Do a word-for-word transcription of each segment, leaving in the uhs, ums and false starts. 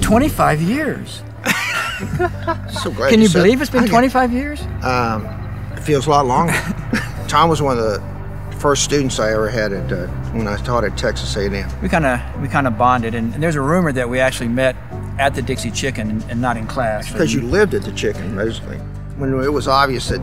twenty-five years. So glad. Can you, you said, believe it's been twenty-five years? Um, it feels a lot longer. Tom was one of the first students I ever had at uh, when I taught at Texas A and M. We kind of we kind of bonded, and, and there's a rumor that we actually met at the Dixie Chicken and, and not in class. Because you lived at the Chicken mostly. When it was obvious that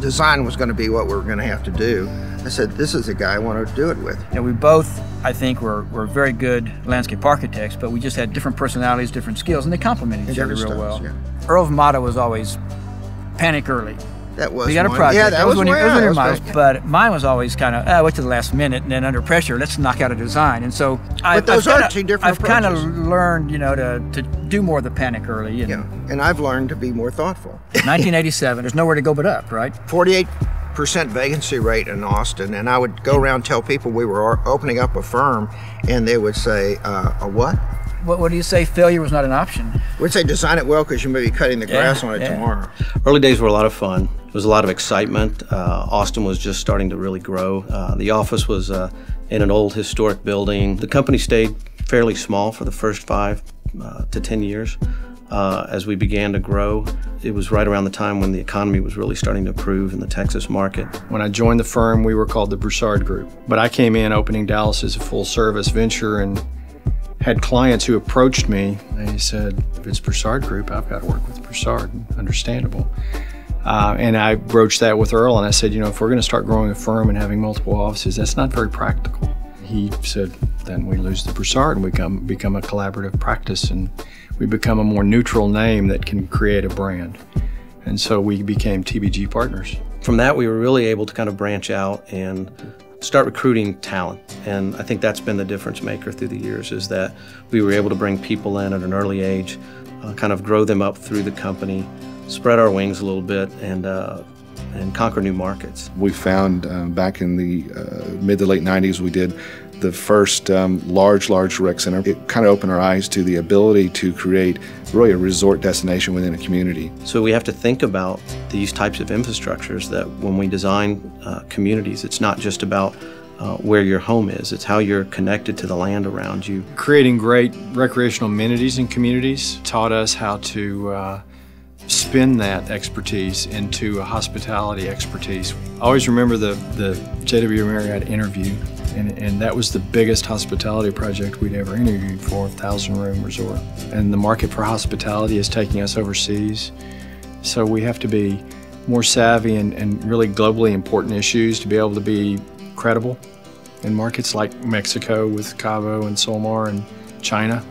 design was going to be what we were going to have to do, I said, this is the guy I want to do it with. And we both, I think, were, were very good landscape architects, but we just had different personalities, different skills, and they complemented each other real well. Yeah. Earl's motto was always, panic early. That was we got a project. Yeah, that, that was, was one of your models. But mine was always kind of, oh, wait to the last minute, and then under pressure, let's knock out a design. And so but I've, those I've, are kinda, two different I've kind of learned, you know, to, to do more of the panic early. And, yeah, and I've learned to be more thoughtful. nineteen eighty-seven, there's nowhere to go but up, right? forty-eight percent vacancy rate in Austin, and I would go around and tell people we were opening up a firm, and they would say, uh, a what? What, what do you say? Failure was not an option. We'd say design it well because you may be cutting the grass yeah, on it yeah. tomorrow. Early days were a lot of fun. It was a lot of excitement. Uh, Austin was just starting to really grow. Uh, the office was uh, in an old historic building. The company stayed fairly small for the first five uh, to ten years. Uh, as we began to grow, it was right around the time when the economy was really starting to improve in the Texas market. When I joined the firm, we were called the Broussard Group. But I came in opening Dallas as a full-service venture and had clients who approached me, and he said, if it's Broussard Group, I've got to work with Broussard, understandable. Uh, and I broached that with Earl, and I said, you know, if we're going to start growing a firm and having multiple offices, that's not very practical. He said, then we lose the Broussard and we become, become a collaborative practice, and we become a more neutral name that can create a brand. And so we became T B G Partners. From that, we were really able to kind of branch out and start recruiting talent. And I think that's been the difference maker through the years, is that we were able to bring people in at an early age, uh, kind of grow them up through the company, spread our wings a little bit, and, uh, and conquer new markets. We found um, back in the uh, mid to late nineties, we did the first um, large, large rec center. It kind of opened our eyes to the ability to create really a resort destination within a community. So we have to think about these types of infrastructures, that when we design uh, communities, it's not just about uh, where your home is, it's how you're connected to the land around you. Creating great recreational amenities in communities taught us how to uh, spin that expertise into a hospitality expertise. I always remember the, the J W Marriott interview. And, and that was the biggest hospitality project we'd ever interviewed for, a thousand room resort. And the market for hospitality is taking us overseas, so we have to be more savvy and, and really globally important issues to be able to be credible in markets like Mexico with Cabo and Solmar, and China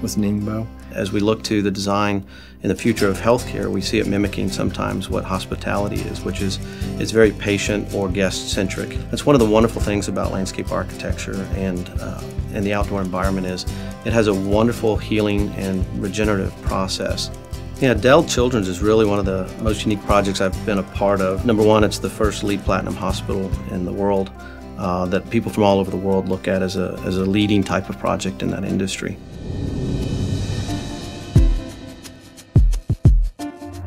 with Ningbo. As we look to the design in the future of healthcare, we see it mimicking sometimes what hospitality is, which is it's very patient or guest-centric. That's one of the wonderful things about landscape architecture and, uh, and the outdoor environment, is it has a wonderful healing and regenerative process. Yeah, Dell Children's is really one of the most unique projects I've been a part of. Number one, it's the first LEED Platinum hospital in the world uh, that people from all over the world look at as a, as a leading type of project in that industry.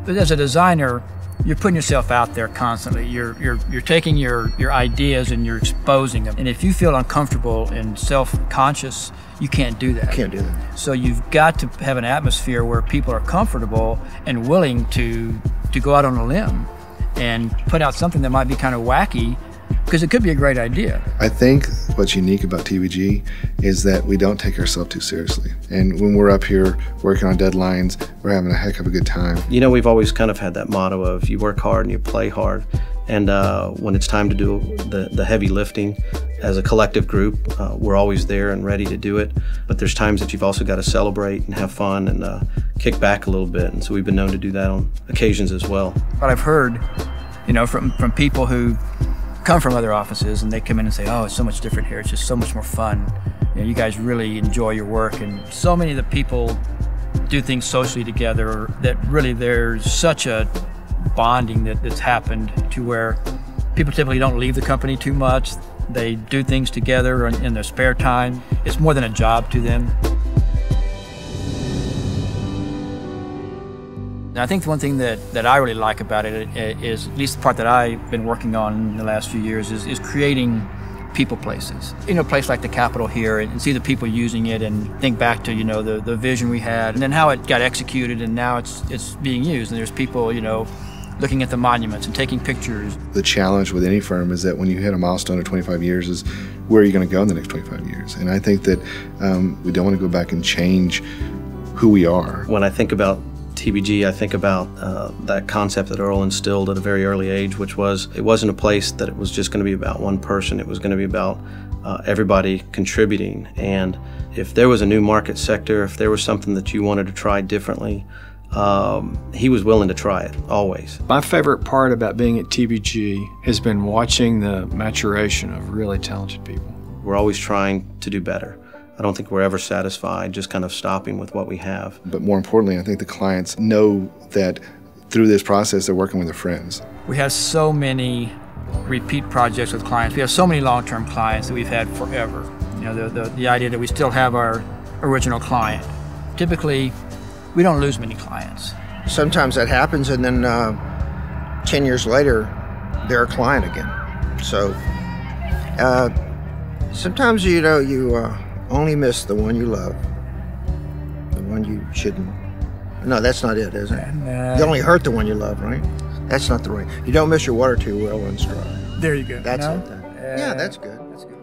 But as a designer, you're putting yourself out there constantly. You're, you're, you're taking your, your ideas and you're exposing them. And if you feel uncomfortable and self-conscious, you can't do that. You can't do that. So you've got to have an atmosphere where people are comfortable and willing to, to go out on a limb and put out something that might be kind of wacky, because it could be a great idea. I think what's unique about T B G is that we don't take ourselves too seriously. And when we're up here working on deadlines, we're having a heck of a good time. You know, we've always kind of had that motto of you work hard and you play hard. And uh, when it's time to do the, the heavy lifting as a collective group, uh, we're always there and ready to do it. But there's times that you've also got to celebrate and have fun and uh, kick back a little bit. And so we've been known to do that on occasions as well. But I've heard, you know, from, from people who come from other offices, and they come in and say, oh, it's so much different here, it's just so much more fun. You know, you guys really enjoy your work, and so many of the people do things socially together that really there's such a bonding that, that's happened to where people typically don't leave the company too much. They do things together in, in their spare time. It's more than a job to them. I think the one thing that, that I really like about it is, at least the part that I've been working on in the last few years, is, is creating people places. You know, a place like the Capitol here, and see the people using it, and think back to, you know, the, the vision we had, and then how it got executed, and now it's, it's being used, and there's people, you know, looking at the monuments and taking pictures. The challenge with any firm is that when you hit a milestone of twenty-five years is where are you going to go in the next twenty-five years? And I think that um, we don't want to go back and change who we are. When I think about T B G, I think about uh, that concept that Earl instilled at a very early age, which was it wasn't a place that it was just going to be about one person. It was going to be about uh, everybody contributing. And if there was a new market sector, if there was something that you wanted to try differently, Um, he was willing to try it, always. My favorite part about being at T B G has been watching the maturation of really talented people. We're always trying to do better. I don't think we're ever satisfied, just kind of stopping with what we have. But more importantly, I think the clients know that through this process, they're working with their friends. We have so many repeat projects with clients. We have so many long-term clients that we've had forever. You know, the, the, the idea that we still have our original client. Typically, we don't lose many clients. Sometimes that happens, and then uh, ten years later, they're a client again. So uh, sometimes, you know, you uh, only miss the one you love, the one you shouldn't. No, that's not it, is it? Uh, you only hurt the one you love, right? That's not the right. You don't miss your water too well when it's dry. There you go. That's no? it. Then. Uh, yeah, that's good. That's good.